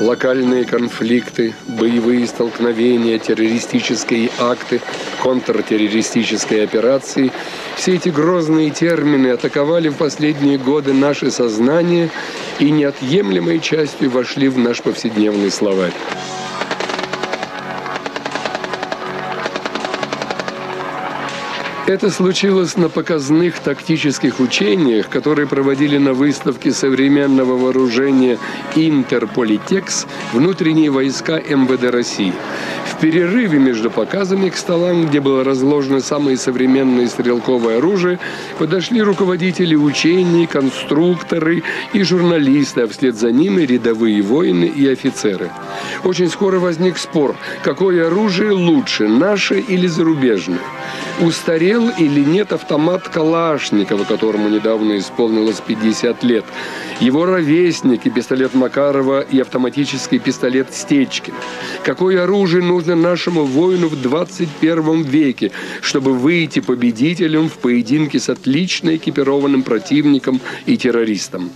Локальные конфликты, боевые столкновения, террористические акты, контртеррористические операции – все эти грозные термины атаковали в последние годы наше сознание и неотъемлемой частью вошли в наш повседневный словарь. Это случилось на показных тактических учениях, которые проводили на выставке современного вооружения «Интерполитекс» внутренние войска МВД России. В перерыве между показами к столам, где было разложено самое современное стрелковое оружие, подошли руководители учений, конструкторы и журналисты, а вслед за ними рядовые воины и офицеры. Очень скоро возник спор, какое оружие лучше, наше или зарубежное. Устарел или нет автомат Калашникова, которому недавно исполнилось 50 лет. Его ровесники, пистолет Макарова и автоматический пистолет Стечкин. Какое оружие нужно нашему воину в 21 веке, чтобы выйти победителем в поединке с отлично экипированным противником и террористом?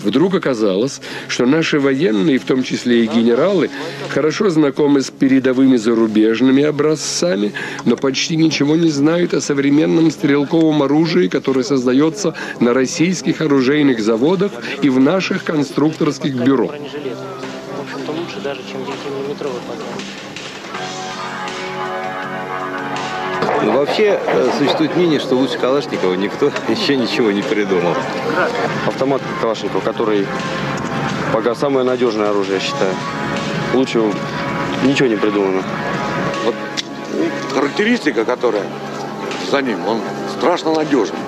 Вдруг оказалось, что наши военные, в том числе и генералы, хорошо знакомы с передовыми зарубежными образцами, но почти ничего не знают о современном стрелковом оружии, которое создается на российских оружейных заводах и в наших конструкторских бюро. Вообще существует мнение, что лучше Калашникова никто еще ничего не придумал. Автомат Калашникова, который пока самое надежное оружие, я считаю. Лучше ничего не придумано. Вот характеристика, которая за ним, он страшно надежный.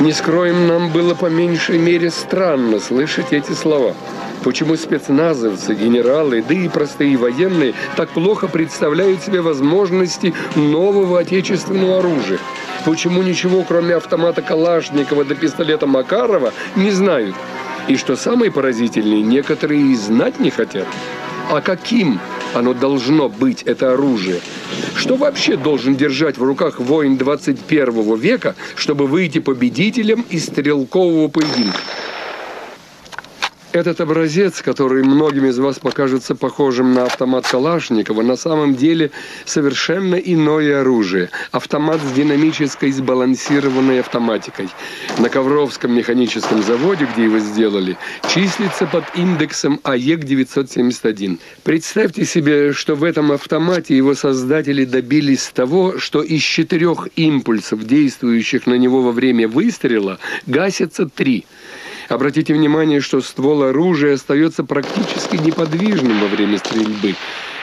Не скроем, нам было по меньшей мере странно слышать эти слова. Почему спецназовцы, генералы, да и простые военные так плохо представляют себе возможности нового отечественного оружия? Почему ничего, кроме автомата Калашникова да пистолета Макарова, не знают? И что самое поразительное, некоторые и знать не хотят. А каким оно должно быть, это оружие? Что вообще должен держать в руках воин 21 века, чтобы выйти победителем из стрелкового поединка? Этот образец, который многим из вас покажется похожим на автомат Калашникова, на самом деле совершенно иное оружие. Автомат с динамической сбалансированной автоматикой. На Ковровском механическом заводе, где его сделали, числится под индексом АЕК-971. Представьте себе, что в этом автомате его создатели добились того, что из 4 импульсов, действующих на него во время выстрела, гасятся 3. Обратите внимание, что ствол оружия остается практически неподвижным во время стрельбы.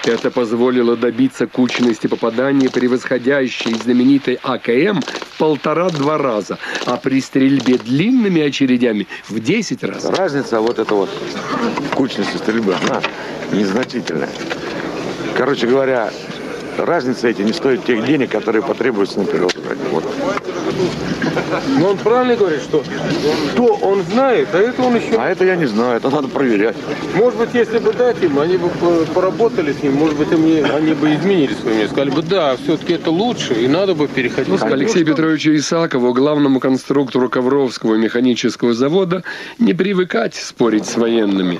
Это позволило добиться кучности попаданий, превосходящей знаменитый АКМ в 1,5–2 раза, а при стрельбе длинными очередями в 10 раз. Разница вот эта вот кучности стрельбы, она незначительная. Короче говоря, разница эти не стоит тех денег, которые потребуются на перевод. Вот. Но он правильно говорит, что то он знает, а это он еще... А это я не знаю, это надо проверять. Может быть, если бы дать им, они бы поработали с ним, может быть, они бы изменили свое мнение, сказали бы, да, все-таки это лучше, и надо бы переходить. К Алексею Петровичу Исакову, главному конструктору Ковровского механического завода, не привыкать спорить с военными.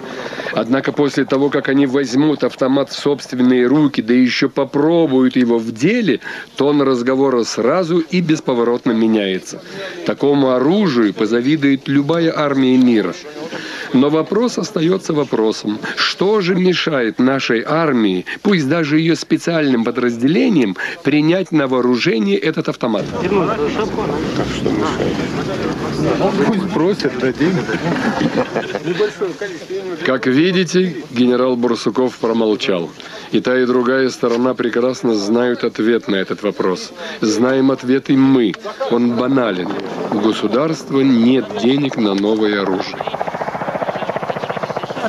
Однако после того, как они возьмут автомат в собственные руки, да еще попробуют его в деле, тон разговора сразу и бесповоротно меняется. Такому оружию позавидует любая армия мира. Но вопрос остается вопросом. Что же мешает нашей армии, пусть даже ее специальным подразделениям, принять на вооружение этот автомат? Как что мешает? Пусть просят, дадим. Как видите, генерал Бурсуков промолчал. И та, и другая сторона прекрасно знают ответ на этот вопрос. Знаем ответ и мы. Он банален. У государства нет денег на новое оружие.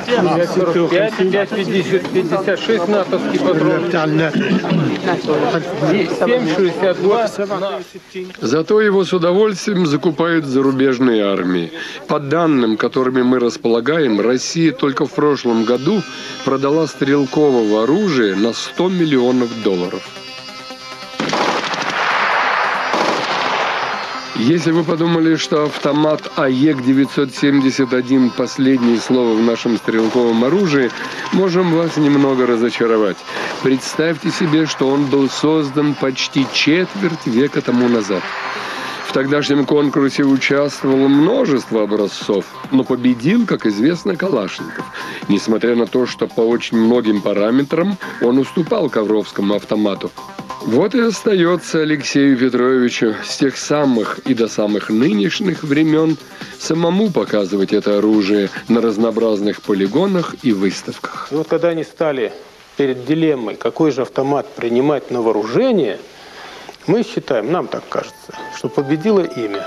5,55, 56 натовский патрон, 7,62. Зато его с удовольствием закупают зарубежные армии. По данным, которыми мы располагаем, Россия только в прошлом году продала стрелкового оружия на $100 миллионов. Если вы подумали, что автомат АЕК-971 – последнее слово в нашем стрелковом оружии, можем вас немного разочаровать. Представьте себе, что он был создан почти четверть века тому назад. В тогдашнем конкурсе участвовало множество образцов, но победил, как известно, Калашников. Несмотря на то, что по очень многим параметрам он уступал ковровскому автомату. Вот и остается Алексею Петровичу с тех самых и до самых нынешних времен самому показывать это оружие на разнообразных полигонах и выставках. Но когда они стали перед дилеммой, какой же автомат принимать на вооружение, мы считаем, нам так кажется, что победило имя.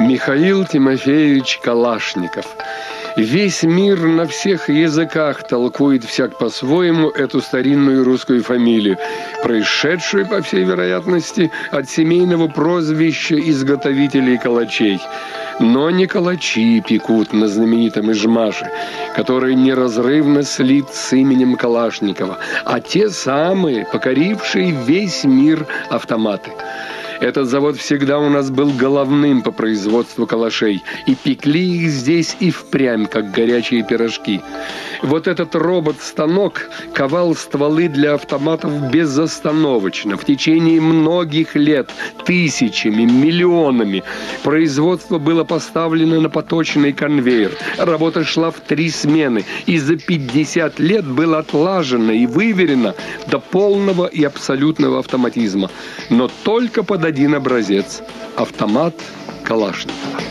Михаил Тимофеевич Калашников. Весь мир на всех языках толкует всяк по-своему эту старинную русскую фамилию, происшедшую, по всей вероятности, от семейного прозвища изготовителей калачей. Но не калачи пекут на знаменитом Ижмаше, который неразрывно слит с именем Калашникова, а те самые, покорившие весь мир автоматы. Этот завод всегда у нас был головным по производству калашей, и пекли их здесь и впрямь, как горячие пирожки. Вот этот робот-станок ковал стволы для автоматов безостановочно, в течение многих лет, тысячами, миллионами. Производство было поставлено на поточный конвейер, работа шла в 3 смены, и за 50 лет было отлажено и выверено до полного и абсолютного автоматизма. Но только под один образец – автомат Калашникова.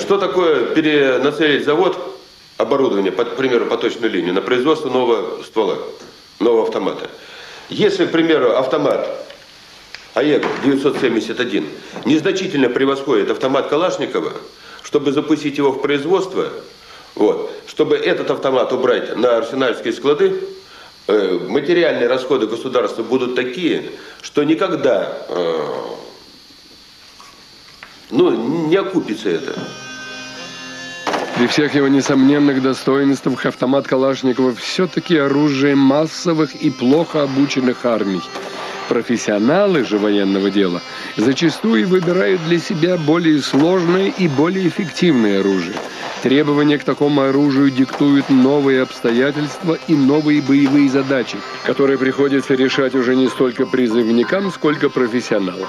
Что такое перенацелить завод оборудование, к примеру, поточную линию, на производство нового ствола, нового автомата? Если, к примеру, автомат АЕК-971 незначительно превосходит автомат Калашникова, чтобы запустить его в производство, вот, чтобы этот автомат убрать на арсенальские склады, материальные расходы государства будут такие, что никогда не окупится это. При всех его несомненных достоинствах автомат Калашникова все-таки оружие массовых и плохо обученных армий. Профессионалы же военного дела зачастую выбирают для себя более сложное и более эффективное оружие. Требования к такому оружию диктуют новые обстоятельства и новые боевые задачи, которые приходится решать уже не столько призывникам, сколько профессионалам.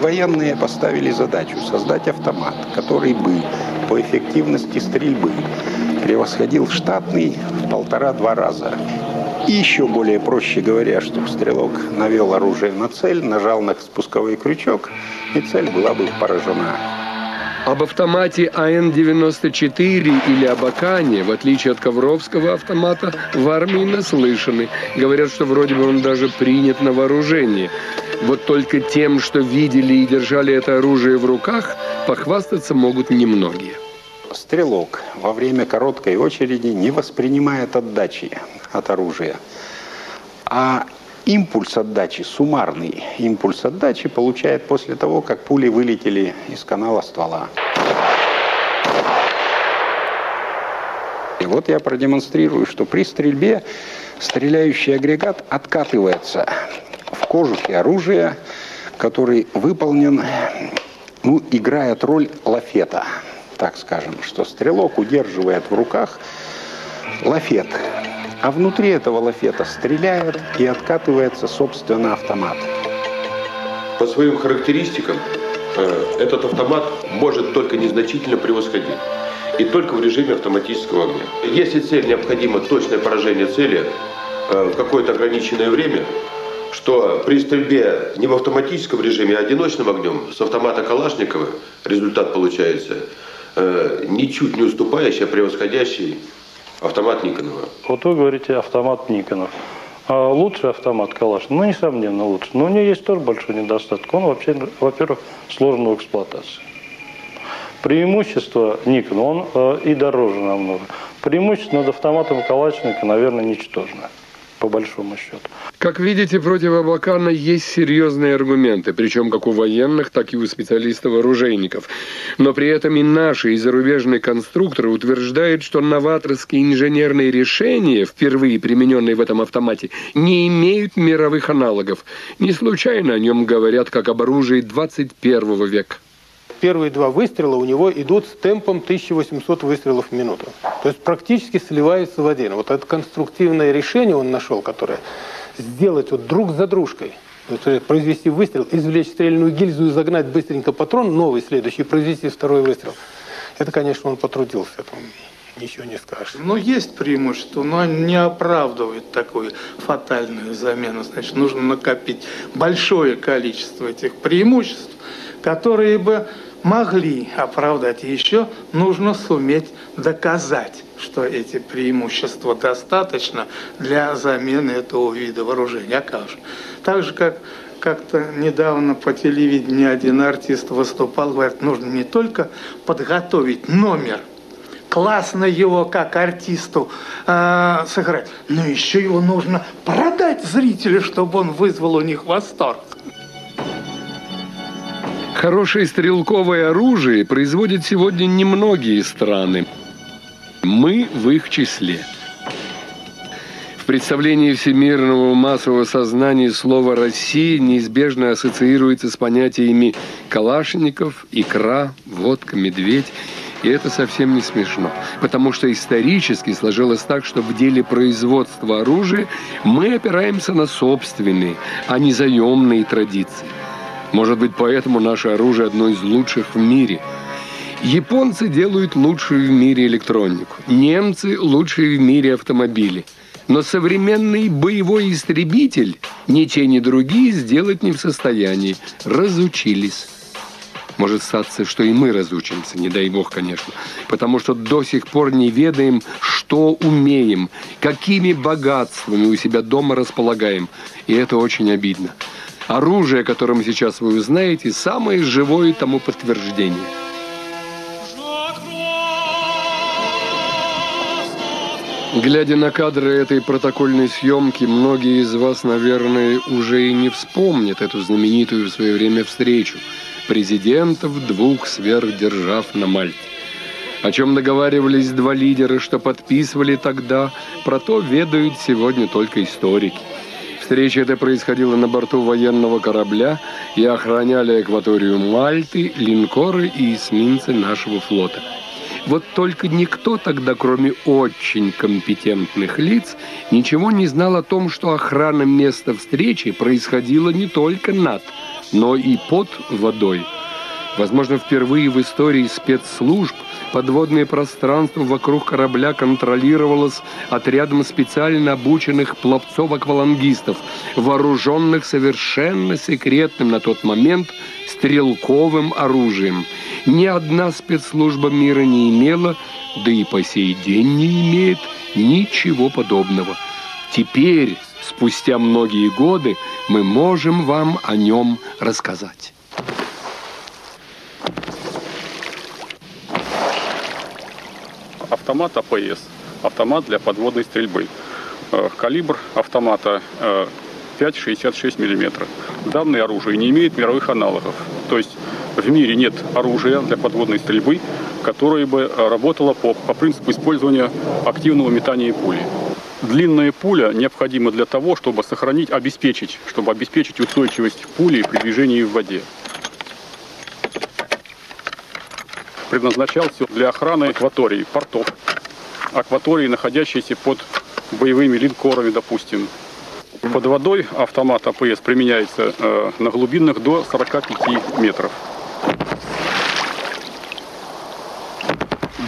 Военные поставили задачу создать автомат, который бы по эффективности стрельбы превосходил штатный в 1,5–2 раза. И еще более проще говоря, чтобы стрелок навел оружие на цель, нажал на спусковой крючок, и цель была бы поражена. Об автомате АН-94 или об Акане, в отличие от ковровского автомата, в армии наслышаны. Говорят, что вроде бы он даже принят на вооружение. Вот только тем, что видели и держали это оружие в руках, похвастаться могут немногие. Стрелок во время короткой очереди не воспринимает отдачи от оружия, а импульс отдачи, суммарный импульс отдачи получает после того, как пули вылетели из канала ствола. И вот я продемонстрирую, что при стрельбе стреляющий агрегат откатывается в кожухе оружия, который выполнен, играет роль лафета. Так скажем, что стрелок удерживает в руках лафет, а внутри этого лафета стреляет и откатывается, собственно, автомат. По своим характеристикам этот автомат может только незначительно превосходить. И только в режиме автоматического огня. Если цель необходимо точное поражение цели в какое-то ограниченное время, что при стрельбе не в автоматическом режиме, а одиночным огнем с автомата Калашникова результат получается ничуть не уступающий, а превосходящий автомат Никонова. Вот вы говорите автомат Никонов. А лучший автомат Калашникова? Ну, несомненно, лучше. Но у него есть тоже большой недостаток. Он вообще, во-первых, сложен в эксплуатации. Преимущество Никонова, он и дороже намного. Преимущество над автоматом Калашникова, наверное, ничтожно. по большому счету. Как видите, против Абакана есть серьезные аргументы, причем как у военных, так и у специалистов-оружейников. Но при этом и наши, и зарубежные конструкторы утверждают, что новаторские инженерные решения, впервые примененные в этом автомате, не имеют мировых аналогов. Не случайно о нем говорят как об оружии 21 века. Первые два выстрела у него идут с темпом 1800 выстрелов в минуту. То есть практически сливаются в один. Вот это конструктивное решение он нашел, которое сделать вот друг за дружкой. То есть произвести выстрел, извлечь стрельную гильзу и загнать быстренько патрон, новый, следующий, произвести второй выстрел. Это, конечно, он потрудился, этому ничего не скажешь. Но есть преимущество, но он не оправдывает такую фатальную замену. Значит, нужно накопить большое количество этих преимуществ, которые бы могли оправдать. И еще нужно суметь доказать, что эти преимущества достаточно для замены этого вида вооружения. А как же? Так же, как как-то недавно по телевидению один артист выступал, говорит, нужно не только подготовить номер, классно его как артисту сыграть, но еще его нужно продать зрителю, чтобы он вызвал у них восторг. Хорошее стрелковое оружие производят сегодня немногие страны. Мы в их числе. В представлении всемирного массового сознания слово «Россия» неизбежно ассоциируется с понятиями «калашников», «икра», «водка», «медведь». И это совсем не смешно, потому что исторически сложилось так, что в деле производства оружия мы опираемся на собственные, а не заемные традиции. Может быть, поэтому наше оружие одно из лучших в мире. Японцы делают лучшую в мире электронику. Немцы – лучшие в мире автомобили. Но современный боевой истребитель ни те, ни другие сделать не в состоянии. Разучились. Может статься, что и мы разучимся, не дай бог, конечно. Потому что до сих пор не ведаем, что умеем, какими богатствами у себя дома располагаем. И это очень обидно. Оружие, которое сейчас вы узнаете, самое живое тому подтверждение. Глядя на кадры этой протокольной съемки, многие из вас, наверное, уже и не вспомнят эту знаменитую в свое время встречу президентов двух сверхдержав на Мальте. О чем договаривались два лидера, что подписывали тогда, про то ведают сегодня только историки. Встреча эта происходила на борту военного корабля и охраняли акваторию Мальты, линкоры и эсминцы нашего флота. Вот только никто тогда, кроме очень компетентных лиц, ничего не знал о том, что охрана места встречи происходила не только над, но и под водой. Возможно, впервые в истории спецслужб подводное пространство вокруг корабля контролировалось отрядом специально обученных пловцов-аквалангистов, вооруженных совершенно секретным на тот момент стрелковым оружием. Ни одна спецслужба мира не имела, да и по сей день не имеет ничего подобного. Теперь, спустя многие годы, мы можем вам о нем рассказать. Автомат АПС, автомат для подводной стрельбы. Калибр автомата 5,66 мм. Данное оружие не имеет мировых аналогов. То есть в мире нет оружия для подводной стрельбы, которое бы работало по принципу использования активного метания пули. Длинная пуля необходима для того, чтобы обеспечить устойчивость пули при движении в воде. Предназначался для охраны акватории, портов, акватории, находящиеся под боевыми линкорами, допустим. Под водой автомат АПС применяется на глубинах до 45 метров.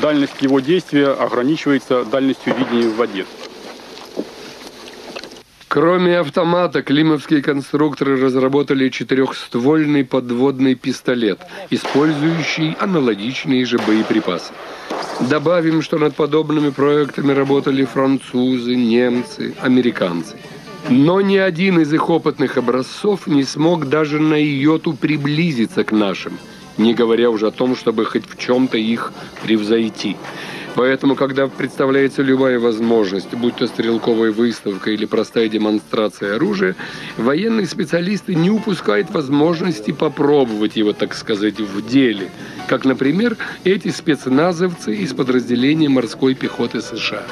Дальность его действия ограничивается дальностью видения в воде. Кроме автомата, климовские конструкторы разработали четырехствольный подводный пистолет, использующий аналогичные же боеприпасы. Добавим, что над подобными проектами работали французы, немцы, американцы. Но ни один из их опытных образцов не смог даже на йоту приблизиться к нашим, не говоря уже о том, чтобы хоть в чем-то их превзойти. Поэтому, когда представляется любая возможность, будь то стрелковая выставка или простая демонстрация оружия, военные специалисты не упускают возможности попробовать его, так сказать, в деле. Как, например, эти спецназовцы из подразделения морской пехоты США.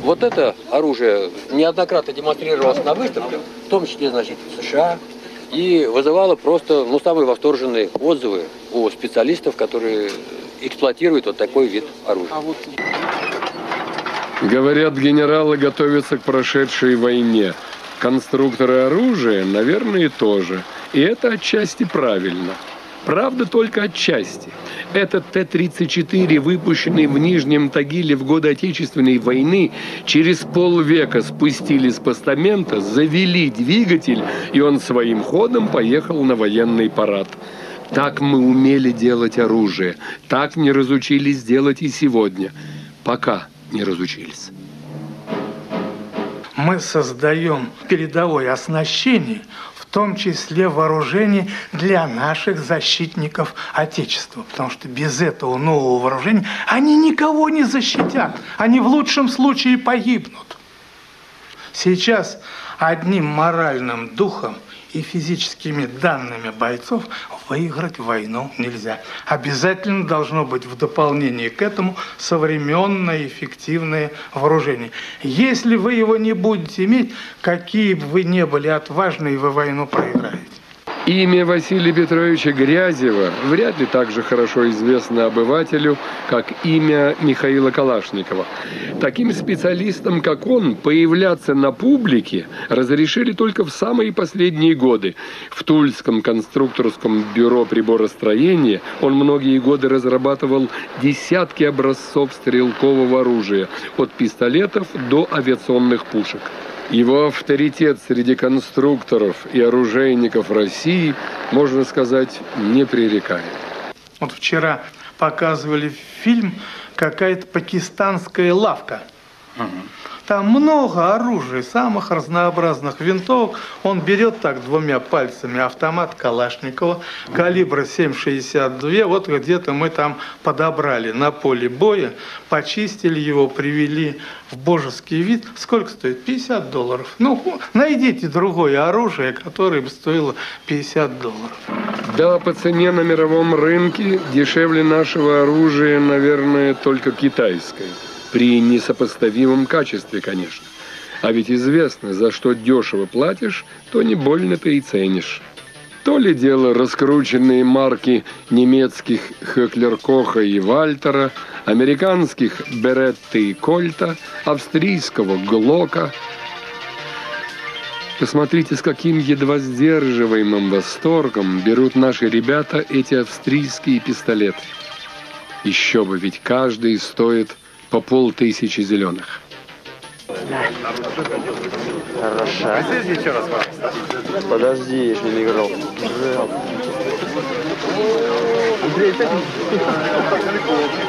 Вот это оружие неоднократно демонстрировалось на выставках, в том числе, значит, в США, и вызывало просто, ну, самые восторженные отзывы у специалистов, которые эксплуатируют вот такой вид оружия. Говорят, генералы готовятся к прошедшей войне. Конструкторы оружия, наверное, тоже. И это отчасти правильно. Правда, только отчасти. Этот Т-34, выпущенный в Нижнем Тагиле в годы Отечественной войны, через полвека спустили с постамента, завели двигатель, и он своим ходом поехал на военный парад. Так мы умели делать оружие. Так не разучились делать и сегодня. Пока не разучились. Мы создаем передовое оснащение, в том числе вооружение для наших защитников Отечества. Потому что без этого нового вооружения они никого не защитят. Они в лучшем случае погибнут. Сейчас одним моральным духом и физическими данными бойцов выиграть войну нельзя. Обязательно должно быть в дополнение к этому современное эффективное вооружение. Если вы его не будете иметь, какие бы вы ни были отважные, вы войну проиграете. Имя Василия Петровича Грязева вряд ли так же хорошо известно обывателю, как имя Михаила Калашникова. Таким специалистам, как он, появляться на публике разрешили только в самые последние годы. В Тульском конструкторском бюро приборостроения он многие годы разрабатывал десятки образцов стрелкового оружия, от пистолетов до авиационных пушек. Его авторитет среди конструкторов и оружейников России, можно сказать, непререкаем. Вот вчера показывали фильм «Какая-то пакистанская лавка». Там много оружия, самых разнообразных винтовок. Он берет так двумя пальцами автомат Калашникова, калибра 7,62. Вот где-то мы там подобрали на поле боя, почистили его, привели в божеский вид. Сколько стоит? $50. Ну, найдите другое оружие, которое бы стоило $50. Да, по цене на мировом рынке дешевле нашего оружия, наверное, только китайское. При несопоставимом качестве, конечно. А ведь известно, за что дешево платишь, то не больно-то и ценишь. То ли дело раскрученные марки немецких Хеклер-Коха и Вальтера, американских Беретты и Кольта, австрийского Глока. Посмотрите, с каким едва сдерживаемым восторгом берут наши ребята эти австрийские пистолеты. Еще бы, ведь каждый стоит по 5000 зеленых. Хорошо. Подожди, я еще не играл.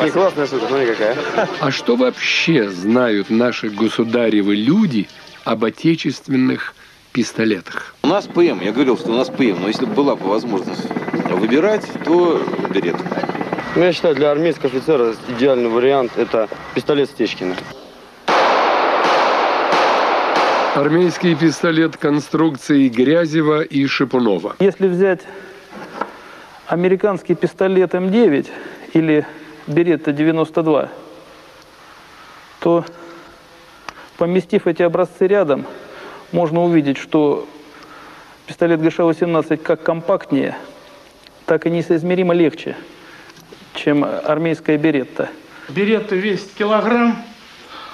Не классная штука, смотри какая. А что вообще знают наши государевы люди об отечественных пистолетах? У нас ПМ, я говорил, что у нас ПМ, но если бы была бы возможность выбирать, то берет. Я считаю, для армейского офицера идеальный вариант – это пистолет Стечкина. Армейский пистолет конструкции Грязева и Шипунова. Если взять американский пистолет М9 или Беретта 92, то, поместив эти образцы рядом, можно увидеть, что пистолет ГШ-18 как компактнее, так и несоизмеримо легче, чем армейская Беретта. Беретта весит килограмм,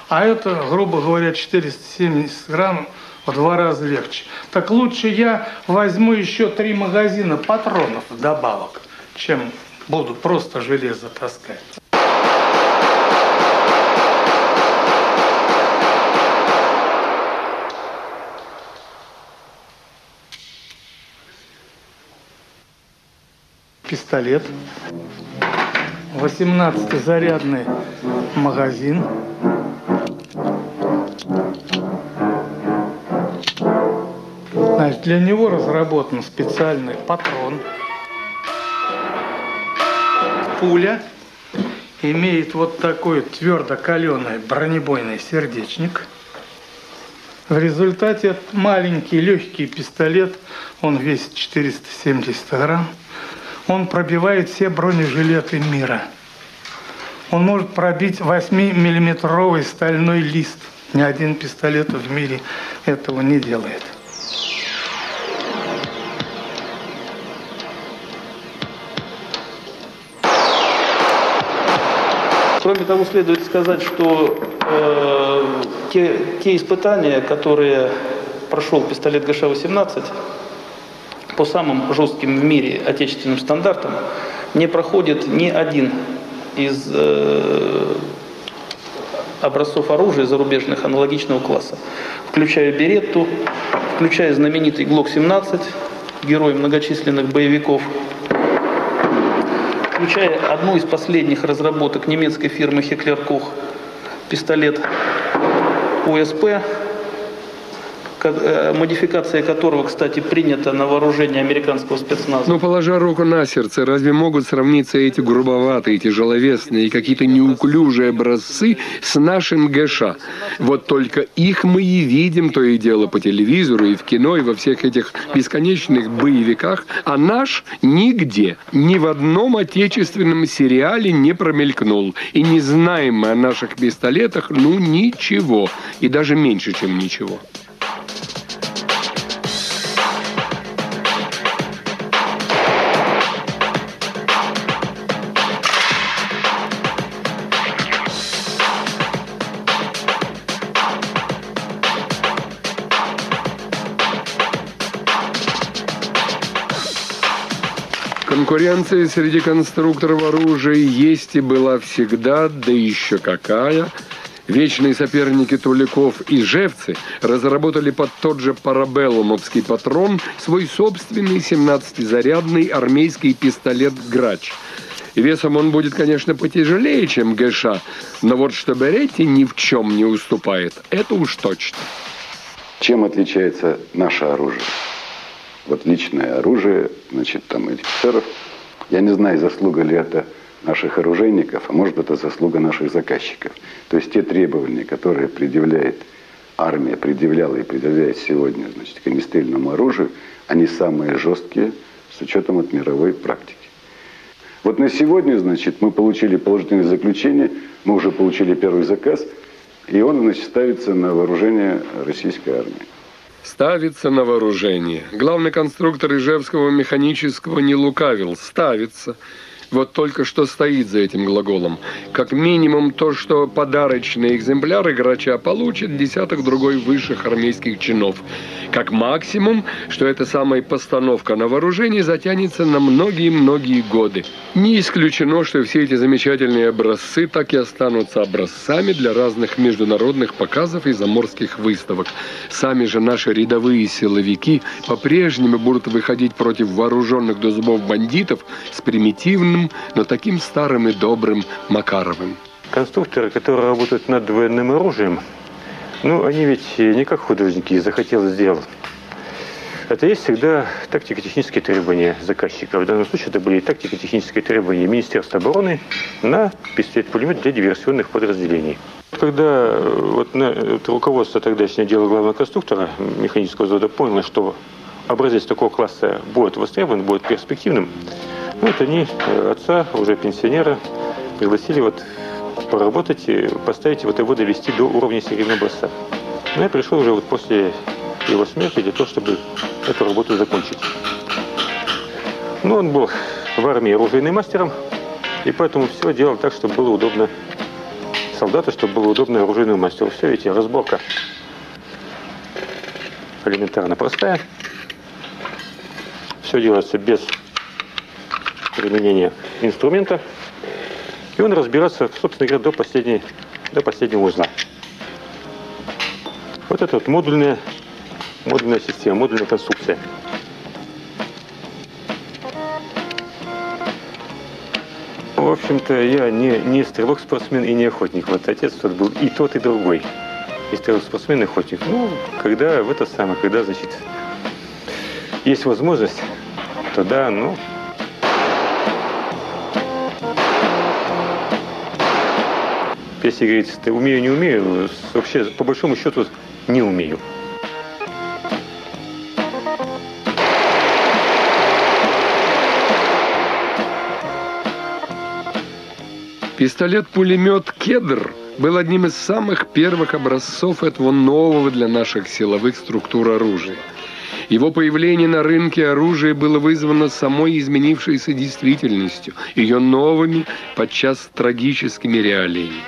а это, грубо говоря, 470 грамм, в 2 раза легче. Так лучше я возьму еще 3 магазина патронов вдобавок, чем буду просто железо таскать. Пистолет. 18-зарядный магазин. Значит, для него разработан специальный патрон. пуля имеет вот такой твердо-каленый бронебойный сердечник. В результате маленький легкий пистолет, он весит 470 грамм, он пробивает все бронежилеты мира. Он может пробить 8-миллиметровый стальной лист. Ни один пистолет в мире этого не делает. Кроме того, следует сказать, что те испытания, которые прошел пистолет ГШ-18, по самым жестким в мире отечественным стандартам, не проходит ни один из образцов оружия зарубежных аналогичного класса, включая «Беретту», включая знаменитый «Глок-17», герой многочисленных боевиков, включая одну из последних разработок немецкой фирмы Heckler Koch, пистолет УСП, модификация которого, кстати, принята на вооружение американского спецназа. Но, положа руку на сердце, разве могут сравниться эти грубоватые, тяжеловесные и какие-то неуклюжие образцы с нашим ГШ? Вот только их мы и видим то и дело по телевизору, и в кино, и во всех этих бесконечных боевиках, а наш нигде, ни в одном отечественном сериале не промелькнул. И не знаем мы о наших пистолетах, ну, ничего. И даже меньше, чем ничего. Конкуренция среди конструкторов оружия есть и была всегда, да еще какая. Вечные соперники Туликов и Жевцы разработали под тот же парабеллумовский патрон свой собственный 17-зарядный армейский пистолет «Грач». Весом он будет, конечно, потяжелее, чем ГШ, но вот что Беретти ни в чем не уступает, это уж точно. Чем отличается наше оружие? Вот личное оружие, значит, там, офицеров. Я не знаю, заслуга ли это наших оружейников, а может, это заслуга наших заказчиков. То есть те требования, которые предъявляет армия, предъявляла и предъявляет сегодня, значит, к огнестрельному оружию, они самые жесткие с учетом от мировой практики. Вот на сегодня, значит, мы получили положительное заключение, мы уже получили первый заказ, и он, значит, ставится на вооружение российской армии. Ставится на вооружение. Главный конструктор Ижевского механического не лукавил. Ставится. Вот только что стоит за этим глаголом. Как минимум то, что подарочные экземпляры «Грача» получат десяток другой высших армейских чинов. Как максимум, что эта самая постановка на вооружение затянется на многие-многие годы. Не исключено, что все эти замечательные образцы так и останутся образцами для разных международных показов и заморских выставок. Сами же наши рядовые силовики по-прежнему будут выходить против вооруженных до зубов бандитов с примитивным, но таким старым и добрым Макаровым. Конструкторы, которые работают над военным оружием, ну, они ведь не как художники, захотел, сделал. Это есть всегда тактико-технические требования заказчика. В данном случае это были тактико-технические требования Министерства обороны на пистолет-пулемет для диверсионных подразделений. Когда руководство тогдашнего дела главного конструктора механического взвода поняло, что образец такого класса будет востребован, будет перспективным, вот они отца, уже пенсионера, пригласили вот поработать, поставить вот его, довести до уровня серийного образца. Но я пришел уже вот после его смерти для того, чтобы эту работу закончить. Но он был в армии оружейным мастером, и поэтому все делал так, чтобы было удобно солдату, чтобы было удобно оружейному мастеру. Все, видите, разборка элементарно простая. Все делается без применение инструмента, и он разбирается, собственно говоря, до последнего узла. Вот это вот модульная система, модульная конструкция. В общем-то, я не стрелок-спортсмен и не охотник. Вот отец тот был и тот, и другой. И стрелок-спортсмен, и охотник. Ну, когда, значит, есть возможность, то да, ну... если говорить, умею, не умею, вообще, по большому счету, не умею. Пистолет-пулемет «Кедр» был одним из самых первых образцов этого нового для наших силовых структур оружия. Его появление на рынке оружия было вызвано самой изменившейся действительностью, ее новыми, подчас трагическими реалиями.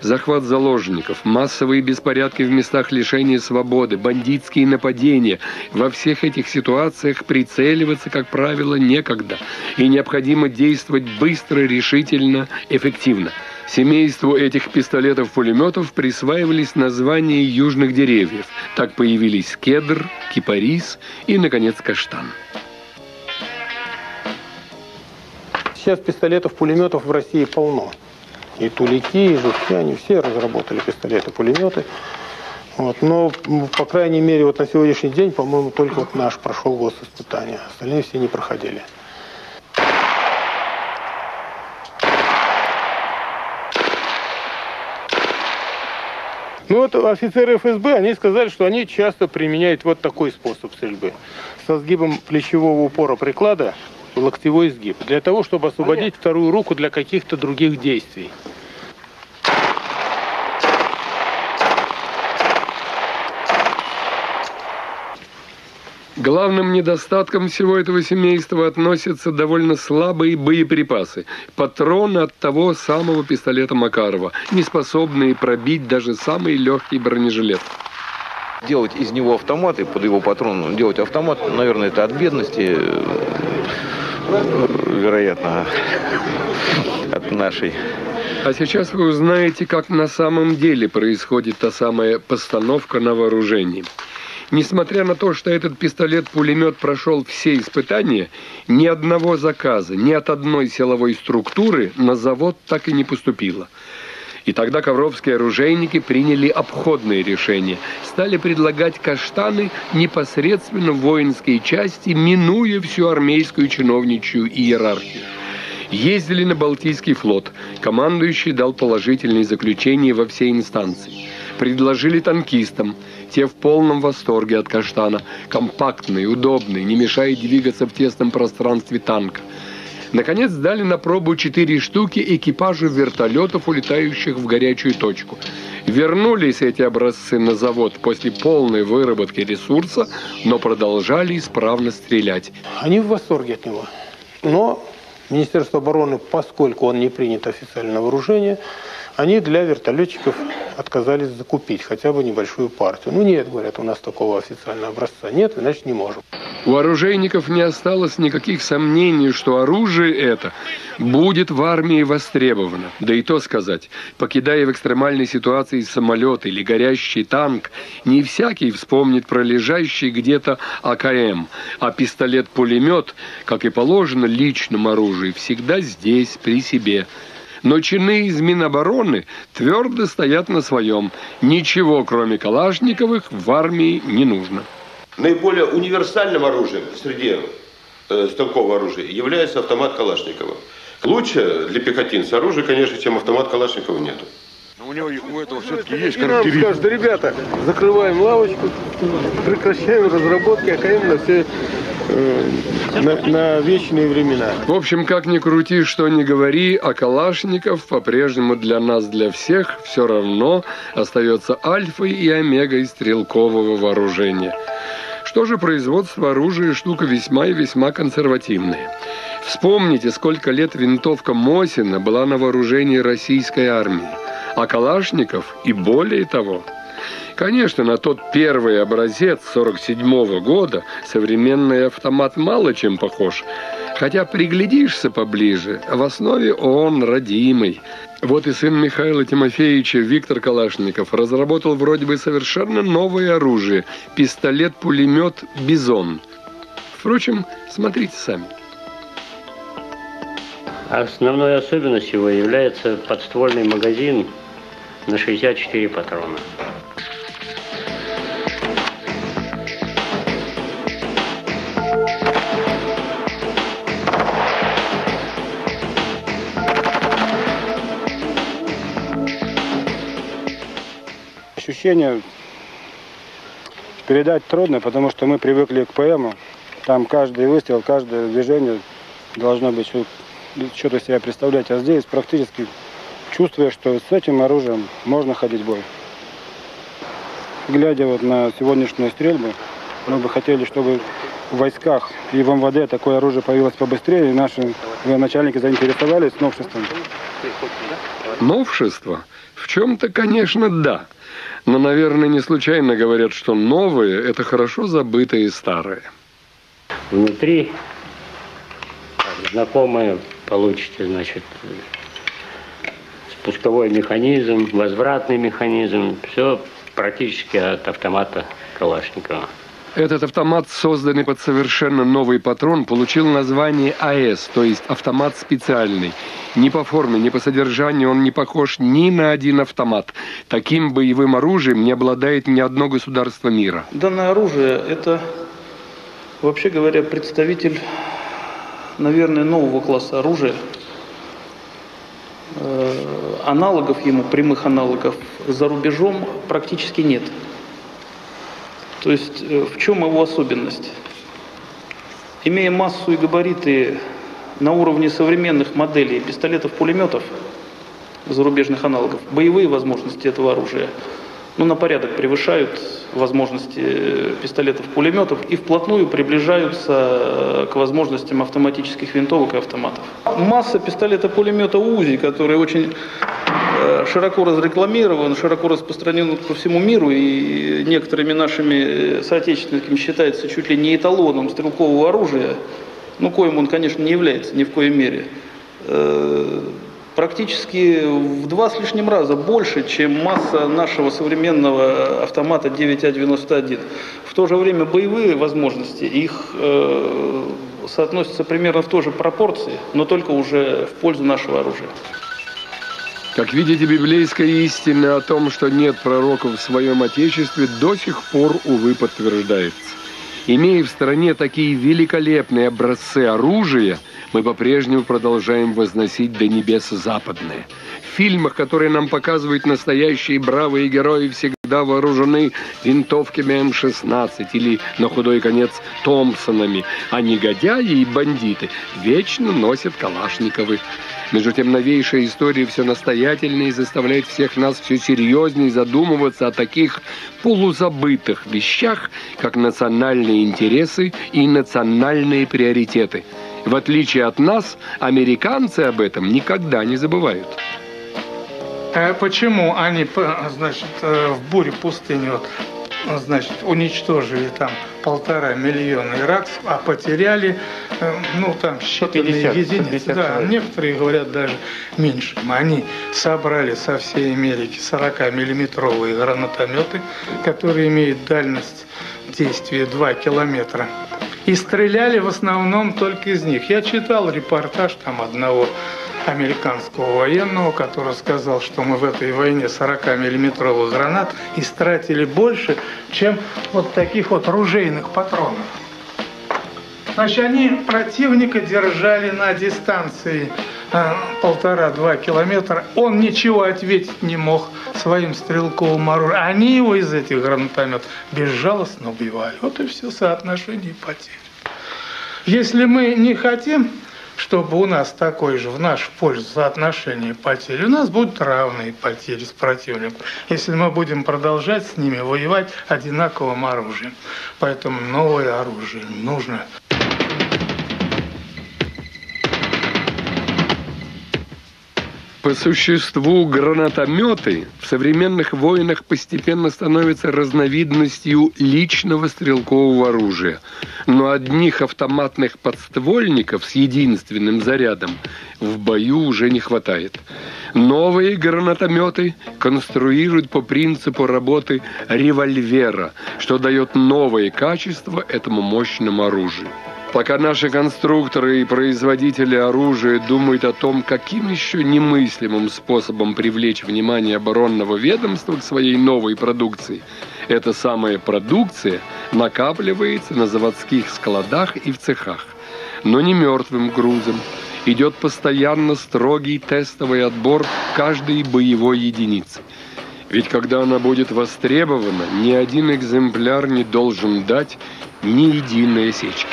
Захват заложников, массовые беспорядки в местах лишения свободы, бандитские нападения. Во всех этих ситуациях прицеливаться, как правило, некогда. И необходимо действовать быстро, решительно, эффективно. Семейству этих пистолетов-пулеметов присваивались названия южных деревьев. Так появились кедр, кипарис и, наконец, каштан. Сейчас пистолетов-пулеметов в России полно. И тулики, и журчане, все разработали пистолеты, пулеметы. Вот. Но, по крайней мере, вот на сегодняшний день, по-моему, только вот наш прошел госиспытание. Остальные все не проходили. Ну вот офицеры ФСБ, они сказали, что они часто применяют вот такой способ стрельбы. Со сгибом плечевого упора приклада, локтевой сгиб, для того, чтобы освободить вторую руку для каких-то других действий. Главным недостатком всего этого семейства относятся довольно слабые боеприпасы. Патроны от того самого пистолета Макарова, не способные пробить даже самый легкий бронежилет. Делать из него автомат и под его патрон делать автомат, наверное, это от бедности, вероятно, от нашей. А сейчас вы узнаете, как на самом деле происходит та самая постановка на вооружении. Несмотря на то, что этот пистолет-пулемет прошел все испытания, ни одного заказа, ни от одной силовой структуры на завод так и не поступило. И тогда ковровские оружейники приняли обходные решения. Стали предлагать каштаны непосредственно в воинские части, минуя всю армейскую чиновничью иерархию. Ездили на Балтийский флот. Командующий дал положительные заключения во всей инстанции. Предложили танкистам. Те в полном восторге от каштана. Компактный, удобный, не мешает двигаться в тесном пространстве танка. Наконец, дали на пробу 4 штуки экипажу вертолетов, улетающих в горячую точку. Вернулись эти образцы на завод после полной выработки ресурса, но продолжали исправно стрелять. Они в восторге от него. Но Министерство обороны, поскольку он не принят официально на вооружение, они для вертолетчиков отказались закупить хотя бы небольшую партию. Ну нет, говорят, у нас такого официального образца нет, значит не можем. У оружейников не осталось никаких сомнений, что оружие это будет в армии востребовано. Да и то сказать, покидая в экстремальной ситуации самолет или горящий танк, не всякий вспомнит про лежащий где-то АКМ. А пистолет-пулемет, как и положено личному оружию, всегда здесь, при себе. Но чины из Минобороны твердо стоят на своем. Ничего, кроме калашниковых, в армии не нужно. Наиболее универсальным оружием среди станкового оружия является автомат Калашникова. Лучше для пехотинца оружие, конечно, чем автомат Калашникова нету. У него у этого все-таки есть характеристики. Нам скажут, ребята, закрываем лавочку, прекращаем разработки, АКМ на все... На вечные времена. В общем, как ни крути, что ни говори, а Калашников по-прежнему для нас, для всех, все равно остается альфой и омегой стрелкового вооружения. Что же, производство оружия штука весьма и весьма консервативная. Вспомните, сколько лет винтовка Мосина была на вооружении российской армии, а Калашников и более того. Конечно, на тот первый образец 47-го года современный автомат мало чем похож. Хотя приглядишься поближе, в основе он родимый. Вот и сын Михаила Тимофеевича, Виктор Калашников, разработал вроде бы совершенно новое оружие – пистолет-пулемет «Бизон». Впрочем, смотрите сами. Основной особенностью его является подствольный магазин на 64 патрона. ощущения передать трудно, потому что мы привыкли к ПМу. Там каждый выстрел, каждое движение должно быть что-то себя представлять. А здесь практически чувствуешь, что с этим оружием можно ходить в бой. Глядя вот на сегодняшнюю стрельбу, мы бы хотели, чтобы в войсках и в МВД такое оружие появилось побыстрее, и наши начальники заинтересовались новшеством. Новшество? В чем-то, конечно, да. Но, наверное, не случайно говорят, что новые – это хорошо забытые старые. Внутри знакомые получите, значит, спусковой механизм, возвратный механизм. Все практически от автомата Калашникова. Этот автомат, созданный под совершенно новый патрон, получил название АЭС, то есть автомат специальный. Ни по форме, ни по содержанию он не похож ни на один автомат. Таким боевым оружием не обладает ни одно государство мира. Данное оружие – это, вообще говоря, представитель, наверное, нового класса оружия. Аналогов ему, прямых аналогов, за рубежом практически нет. То есть в чем его особенность? Имея массу и габариты на уровне современных моделей пистолетов-пулеметов, зарубежных аналогов, боевые возможности этого оружия на порядок превышают возможности пистолетов-пулеметов и вплотную приближаются к возможностям автоматических винтовок и автоматов. Масса пистолета-пулемета УЗИ, который очень широко разрекламирован, широко распространен по всему миру и некоторыми нашими соотечественниками считается чуть ли не эталоном стрелкового оружия, коим он, конечно, не является ни в коей мере, практически в 2 с лишним раза больше, чем масса нашего современного автомата 9А91. В то же время боевые возможности, их соотносятся примерно в той же пропорции, но только уже в пользу нашего оружия. Как видите, библейская истина о том, что нет пророков в своем Отечестве, до сих пор, увы, подтверждается. Имея в стране такие великолепные образцы оружия, мы по-прежнему продолжаем возносить до небес западное. В фильмах, которые нам показывают настоящие бравые герои, всегда вооружены винтовками М-16 или, на худой конец, Томпсонами, а негодяи и бандиты вечно носят калашниковы. Между тем, новейшая история все настоятельнее заставляет всех нас все серьезнее задумываться о таких полузабытых вещах, как национальные интересы и национальные приоритеты. В отличие от нас, американцы об этом никогда не забывают. Почему они, значит, в буре пустыни, значит, уничтожили там 1,5 миллиона иракцев, а потеряли, там считанные единицы. Да, некоторые говорят даже меньше. Они собрали со всей Америки 40-миллиметровые гранатометы, которые имеют дальность действия 2 километра. И стреляли в основном только из них. Я читал репортаж там одного американского военного, который сказал, что мы в этой войне 40-миллиметровых гранат истратили больше, чем вот таких вот ружейных патронов. Значит, они противника держали на дистанции 1,5–2 километра. Он ничего ответить не мог своим стрелковым оружием. Они его из этих гранатометов безжалостно убивали. Вот и все соотношение потерь. Если мы не хотим, чтобы у нас такое же в нашу пользу соотношение потерь, у нас будут равные потери с противником, если мы будем продолжать с ними воевать одинаковым оружием. Поэтому новое оружие нужно. По существу, гранатометы в современных войнах постепенно становятся разновидностью личного стрелкового оружия. Но одних автоматных подствольников с единственным зарядом в бою уже не хватает. Новые гранатометы конструируют по принципу работы револьвера, что дает новые качества этому мощному оружию. Пока наши конструкторы и производители оружия думают о том, каким еще немыслимым способом привлечь внимание оборонного ведомства к своей новой продукции, эта самая продукция накапливается на заводских складах и в цехах. Но не мертвым грузом. Идет постоянно строгий тестовый отбор каждой боевой единицы. Ведь когда она будет востребована, ни один экземпляр не должен дать ни единой осечки.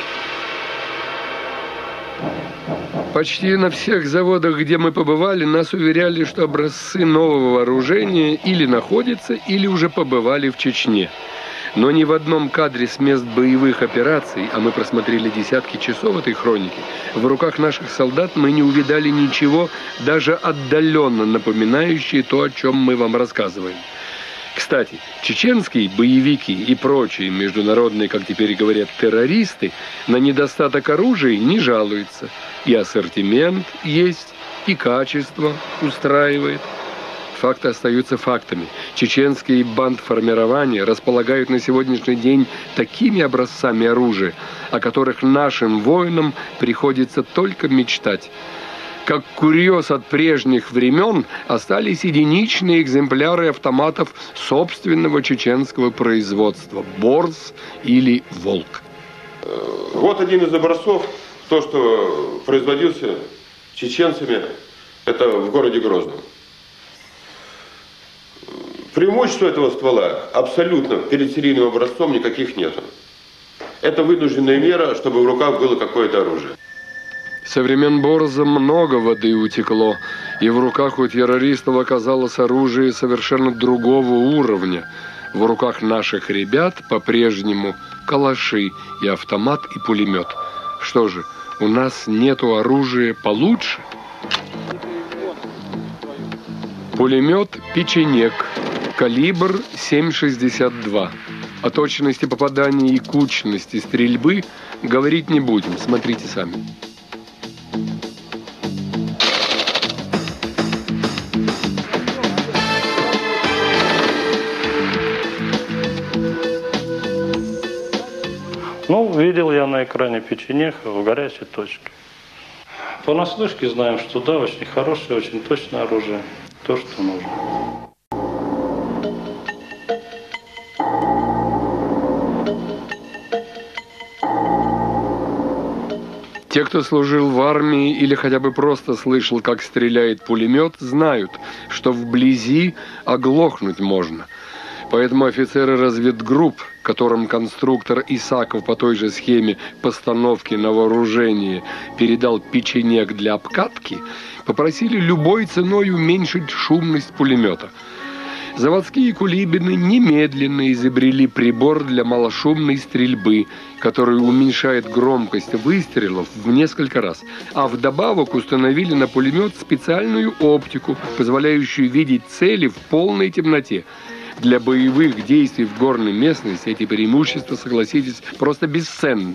Почти на всех заводах, где мы побывали, нас уверяли, что образцы нового вооружения или находятся, или уже побывали в Чечне. Но ни в одном кадре с мест боевых операций, а мы просмотрели десятки часов этой хроники, в руках наших солдат мы не увидали ничего, даже отдаленно напоминающее то, о чем мы вам рассказываем. Кстати, чеченские боевики и прочие международные, как теперь говорят, террористы, на недостаток оружия не жалуются. И ассортимент есть, и качество устраивает. Факты остаются фактами. Чеченские бандформирования располагают на сегодняшний день такими образцами оружия, о которых нашим воинам приходится только мечтать. Как курьез от прежних времен остались единичные экземпляры автоматов собственного чеченского производства – «Борс» или «Волк». Вот один из образцов, то, что производился чеченцами, это в городе Грозном. Преимущества этого ствола абсолютно перед серийным образцом никаких нет. Это вынужденная мера, чтобы в руках было какое-то оружие. Со времен Борза много воды утекло, и в руках у террористов оказалось оружие совершенно другого уровня. В руках наших ребят по-прежнему калаши и автомат, и пулемет. Что же, у нас нету оружия получше? Пулемет «Печенек». Калибр 7,62. О точности попадания и кучности стрельбы говорить не будем. Смотрите сами. Ну, видел я на экране «Печенек» в горячей точке. Понаслышке знаем, что да, очень хорошее, очень точное оружие. То, что нужно. Те, кто служил в армии или хотя бы просто слышал, как стреляет пулемет, знают, что вблизи оглохнуть можно. Поэтому офицеры разведгрупп, которым конструктор Исаков по той же схеме постановки на вооружение передал «Печенек» для обкатки, попросили любой ценой уменьшить шумность пулемета. Заводские кулибины немедленно изобрели прибор для малошумной стрельбы, который уменьшает громкость выстрелов в несколько раз. А вдобавок установили на пулемет специальную оптику, позволяющую видеть цели в полной темноте. Для боевых действий в горной местности эти преимущества, согласитесь, просто бесценны.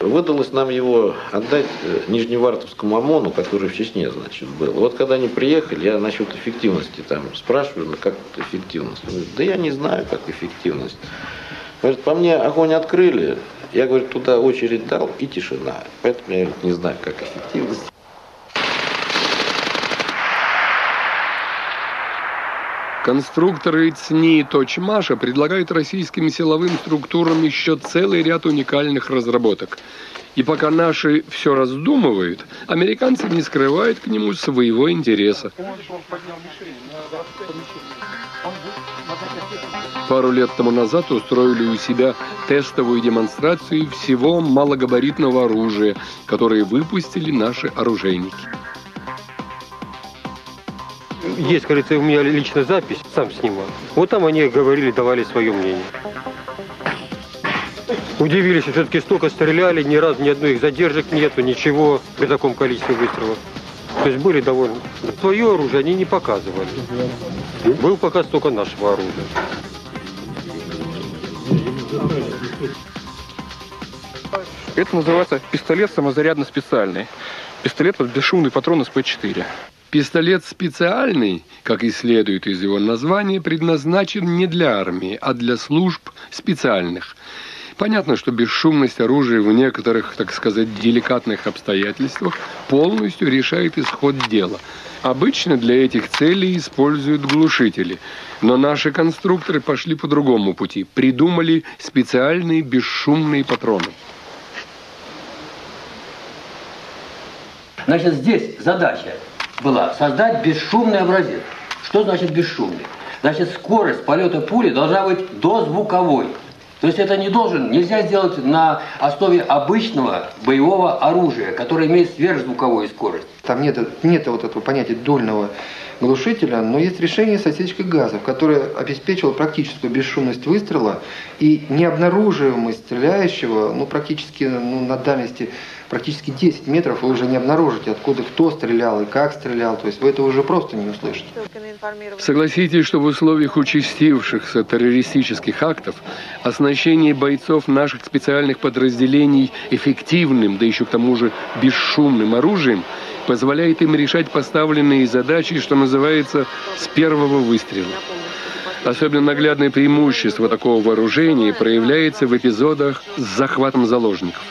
Выдалось нам его отдать нижневартовскому ОМОНу, который в Чечне, значит, был. Вот когда они приехали, я насчет эффективности там спрашиваю, ну как тут эффективность? Говорит, да я не знаю, как эффективность. Говорит, по мне огонь открыли, я, говорит, туда очередь дал и тишина. Поэтому я, говорит, не знаю, как эффективность. Конструкторы ЦНИ и Точмаша предлагают российским силовым структурам еще целый ряд уникальных разработок. И пока наши все раздумывают, американцы не скрывают к нему своего интереса. Пару лет тому назад устроили у себя тестовую демонстрацию всего малогабаритного оружия, которое выпустили наши оружейники. Есть, кажется, у меня личная запись, сам снимал. Вот там они говорили, давали свое мнение. Удивились, что все-таки столько стреляли, ни разу ни одной их задержек нету, ничего при таком количестве выстрелов. То есть были довольны. Свое оружие они не показывали. Был показ только нашего оружия. Это называется пистолет самозарядно-специальный. Пистолет под бесшумный патрон СП-4. Пистолет специальный, как и следует из его названия, предназначен не для армии, а для служб специальных. Понятно, что бесшумность оружия в некоторых, так сказать, деликатных обстоятельствах полностью решает исход дела. Обычно для этих целей используют глушители. Но наши конструкторы пошли по другому пути. Придумали специальные бесшумные патроны. Значит, здесь задача. была создать бесшумный образец. Что значит бесшумный? Значит, скорость полета пули должна быть дозвуковой. То есть это нельзя сделать на основе обычного боевого оружия, которое имеет сверхзвуковую скорость. Там нет вот этого понятия дульного глушителя, но есть решение с отсечкой газов, которое обеспечило практическую бесшумность выстрела и необнаруживаемость стреляющего, на дальности практически 10 метров вы уже не обнаружите, откуда кто стрелял и как стрелял, то есть вы этого уже просто не услышите. Согласитесь, что в условиях участившихся террористических актов оснащение бойцов наших специальных подразделений эффективным, да еще к тому же бесшумным оружием позволяет им решать поставленные задачи, что называется, с первого выстрела. Особенно наглядное преимущество такого вооружения проявляется в эпизодах с захватом заложников.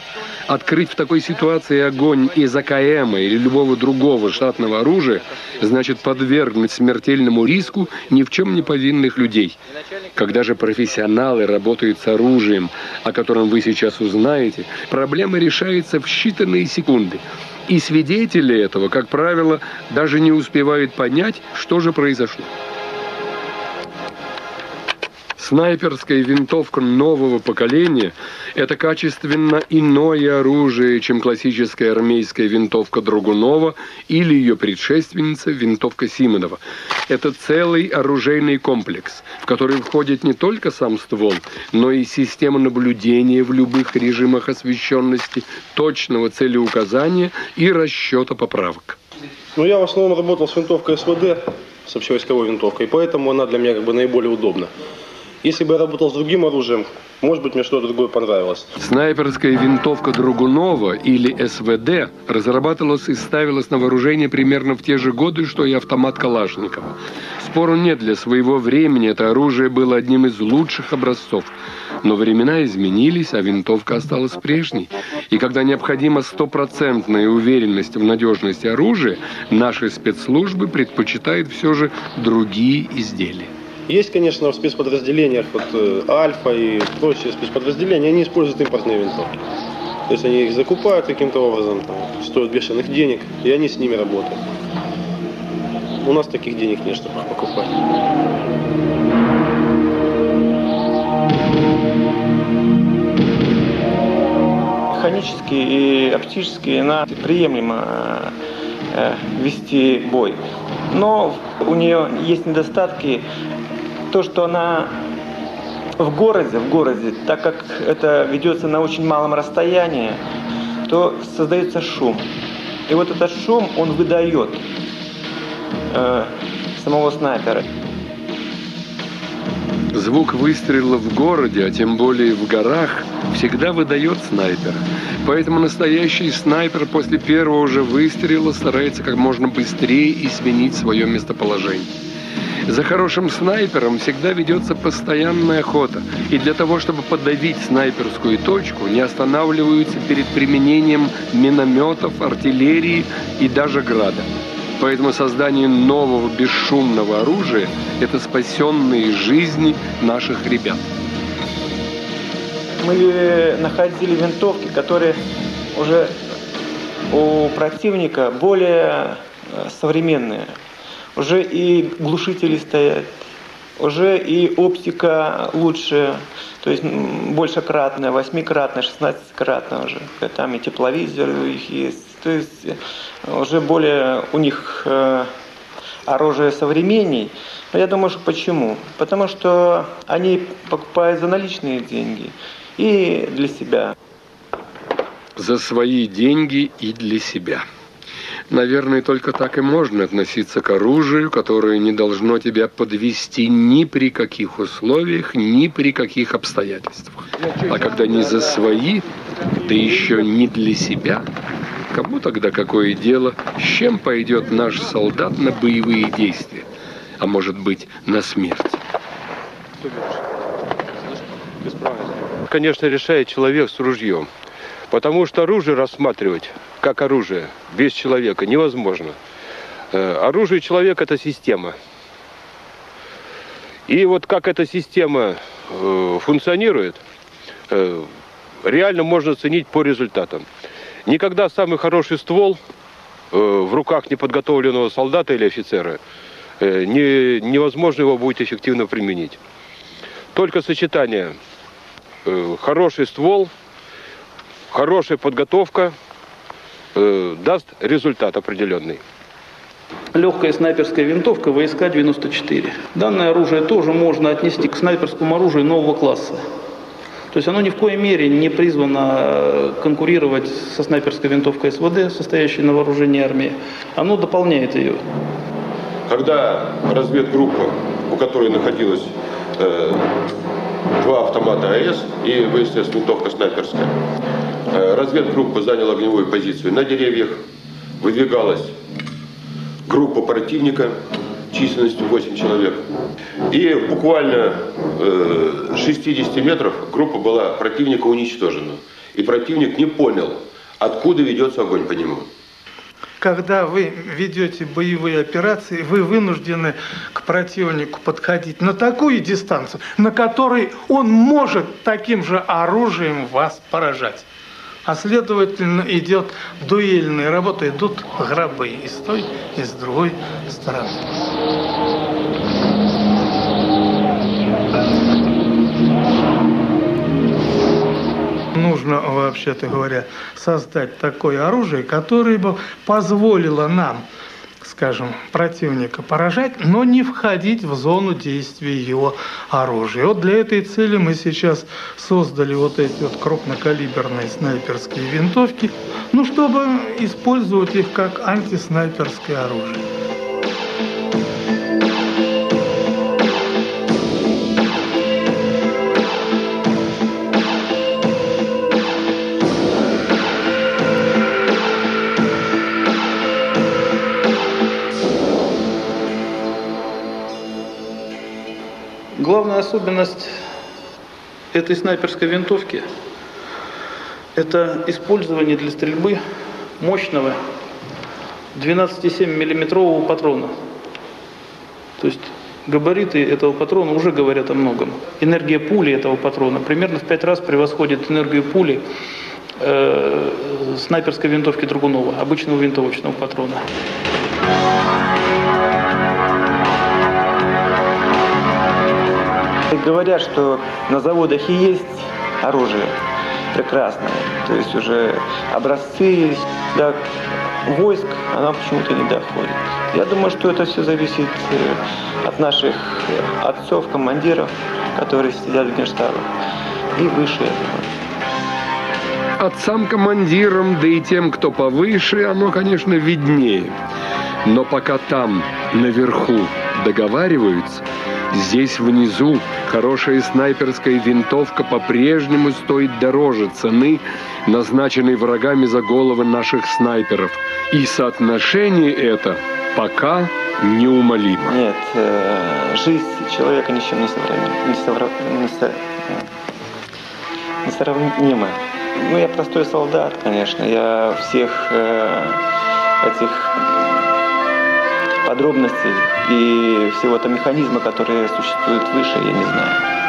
Открыть в такой ситуации огонь из АКМ или любого другого штатного оружия значит подвергнуть смертельному риску ни в чем не повинных людей. Когда же профессионалы работают с оружием, о котором вы сейчас узнаете, проблема решается в считанные секунды. И свидетели этого, как правило, даже не успевают понять, что же произошло. Снайперская винтовка нового поколения – это качественно иное оружие, чем классическая армейская винтовка Драгунова или ее предшественница винтовка Симонова. Это целый оружейный комплекс, в который входит не только сам ствол, но и система наблюдения в любых режимах освещенности, точного целеуказания и расчета поправок. Я в основном работал с винтовкой СВД, с общевойсковой винтовкой, поэтому она для меня наиболее удобна. Если бы я работал с другим оружием, может быть, мне что-то другое понравилось. Снайперская винтовка Драгунова или СВД разрабатывалась и ставилась на вооружение примерно в те же годы, что и автомат Калашникова. Спору нет, для своего времени это оружие было одним из лучших образцов. Но времена изменились, а винтовка осталась прежней. И когда необходима стопроцентная уверенность в надежности оружия, наши спецслужбы предпочитают все же другие изделия. Есть, конечно, в спецподразделениях, вот Альфа и прочие спецподразделения, они используют импортные винтовки. То есть они их закупают каким-то образом, там, стоят бешеных денег, и они с ними работают. У нас таких денег нет, чтобы покупать. Механически и оптически она приемлемо вести бой. Но у нее есть недостатки. То, что она в городе, так как это ведется на очень малом расстоянии, то создается шум. И вот этот шум, он выдает самого снайпера. Звук выстрела в городе, а тем более в горах, всегда выдает снайпера. Поэтому настоящий снайпер после первого же выстрела старается как можно быстрее изменить свое местоположение. За хорошим снайпером всегда ведется постоянная охота. И для того, чтобы подавить снайперскую точку, не останавливаются перед применением минометов, артиллерии и даже града. Поэтому создание нового бесшумного оружия – это спасенные жизни наших ребят. Мы находили винтовки, которые уже у противника более современные. Уже и глушители стоят, уже и оптика лучше, то есть большекратная, 8-кратная, 16-кратная уже. Там и тепловизор у них есть. То есть уже более у них оружие современней. Но я думаю, что почему? Потому что они покупают за наличные деньги и для себя. За свои деньги и для себя. Наверное, только так и можно относиться к оружию, которое не должно тебя подвести ни при каких условиях, ни при каких обстоятельствах. А когда не за свои, да еще не для себя... Кому тогда какое дело, с чем пойдет наш солдат на боевые действия, а может быть, на смерть? Конечно, решает человек с ружьем, потому что оружие рассматривать как оружие без человека невозможно. Оружие человека – это система. И вот как эта система функционирует, реально можно оценить по результатам. Никогда самый хороший ствол в руках неподготовленного солдата или офицера невозможно его будет эффективно применить. Только сочетание хороший ствол, хорошая подготовка даст результат определенный. Легкая снайперская винтовка ВСК-94. Данное оружие тоже можно отнести к снайперскому оружию нового класса. То есть оно ни в коей мере не призвано конкурировать со снайперской винтовкой СВД, состоящей на вооружении армии. Оно дополняет ее. Когда разведгруппа, у которой находилось два автомата АЭС и ВСС винтовка снайперская, разведгруппа заняла огневую позицию на деревьях, выдвигалась группа противника численностью 8 человек. И буквально 60 метров группа была противника уничтожена. И противник не понял, откуда ведется огонь по нему. Когда вы ведете боевые операции, вы вынуждены к противнику подходить на такую дистанцию, на которой он может таким же оружием вас поражать. А следовательно, идет дуэльная работа, идут гробы и с той, и с другой стороны. Нужно, вообще-то говоря, создать такое оружие, которое бы позволило нам, скажем, противника поражать, но не входить в зону действия его оружия. Вот для этой цели мы сейчас создали вот эти вот крупнокалиберные снайперские винтовки, ну, чтобы использовать их как антиснайперское оружие. Главная особенность этой снайперской винтовки – это использование для стрельбы мощного 12,7 миллиметрового патрона. То есть габариты этого патрона уже говорят о многом. Энергия пули этого патрона примерно в 5 раз превосходит энергию пули снайперской винтовки Драгунова, обычного винтовочного патрона. Говорят, что на заводах и есть оружие прекрасное, то есть уже образцы есть, до войск она почему-то не доходит. Я думаю, что это все зависит от наших отцов, командиров, которые сидят в генштабах и выше этого. Отцам, командирам, да и тем, кто повыше, оно, конечно, виднее. Но пока там, наверху, договариваются, здесь внизу хорошая снайперская винтовка по-прежнему стоит дороже цены, назначенной врагами за головы наших снайперов. И соотношение это пока неумолимо. Нет, жизнь человека ничем не сравнима. Ну, я простой солдат, конечно. Я всех этих подробностей и всего того механизма, который существует выше, я не знаю.